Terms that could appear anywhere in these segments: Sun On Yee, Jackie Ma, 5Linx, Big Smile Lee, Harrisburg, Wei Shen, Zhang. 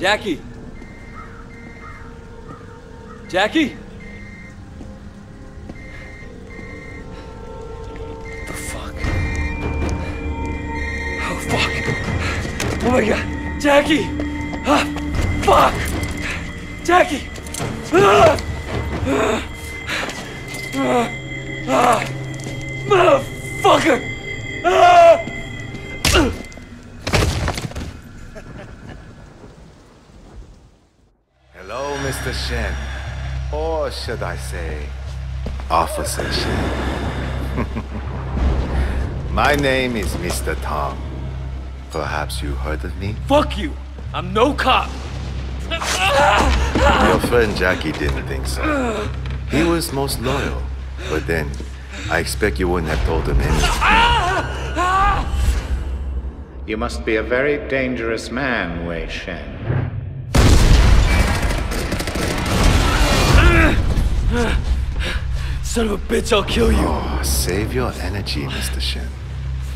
Jackie! Jackie? The fuck? Oh, fuck! Oh my god! Jackie! Ah, fuck! Jackie! Ah! Ah! Ah! Ah! Motherfucker! Ah! Hello, Mr. Shen. Or should I say, Officer Shen. My name is Mr. Tong. Perhaps you heard of me? Fuck you! I'm no cop! Your friend Jackie didn't think so. He was most loyal. But then, I expect you wouldn't have told him anything. You must be a very dangerous man, Wei Shen. Son of a bitch, I'll kill you. Oh, save your energy, Mr. Shen.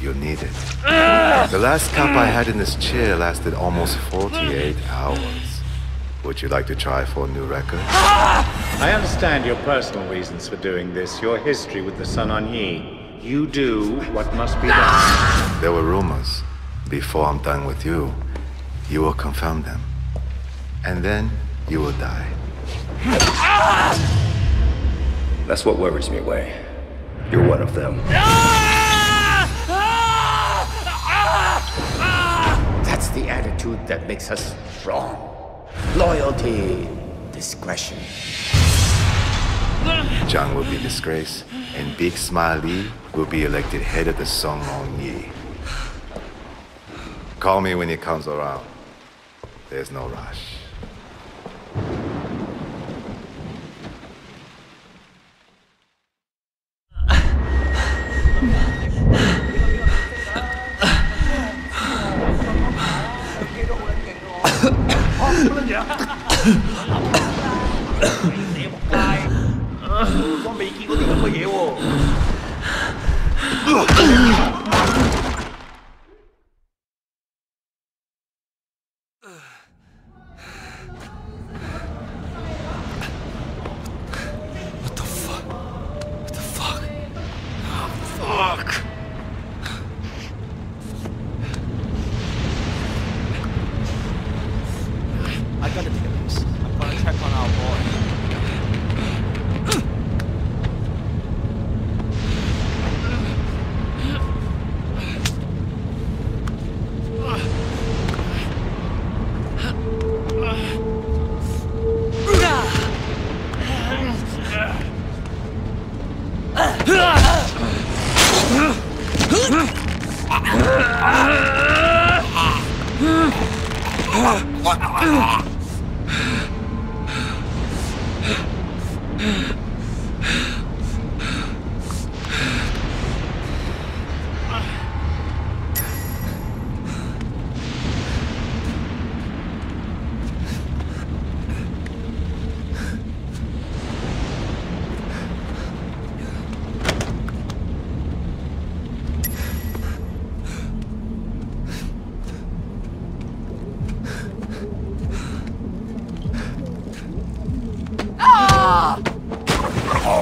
You'll need it. The last cup I had in this chair lasted almost 48 hours. Would you like to try for a new record? I understand your personal reasons for doing this, your history with the Sun On Yee. You do what must be done. There were rumors. Before I'm done with you, you will confirm them. And then you will die. That's what worries me, Wei. You're one of them. That's the attitude that makes us strong. Loyalty, discretion. Zhang will be disgraced, and Big Smile Lee will be elected head of the Sun On Yee. Call me when he comes around. There's no rush.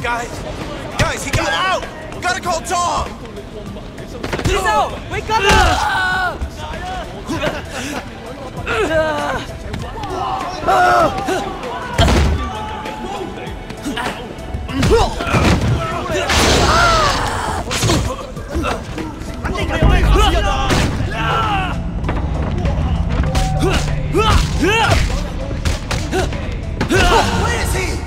Guys, he got out! We gotta call Tom! He's out! Wake up! Where is he?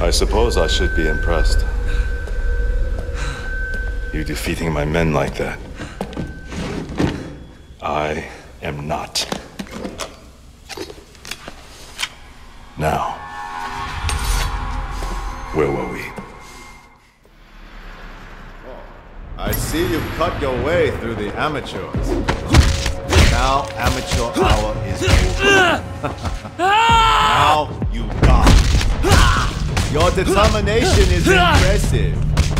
I suppose I should be impressed. You defeating my men like that. I am not. Now, where were we? I see you've cut your way through the amateurs. Now amateur hour is over. Now you got it. Your determination is impressive.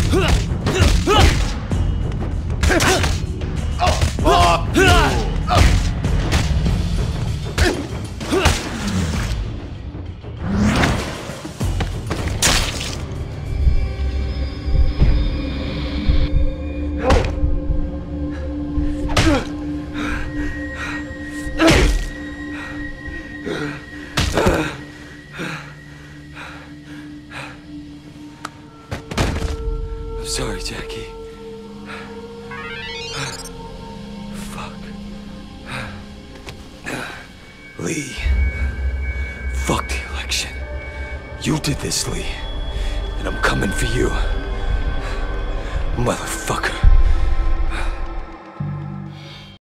Fuck you. I'm sorry, Jackie. Lee, fuck the election. You did this, Lee, and I'm coming for you, motherfucker.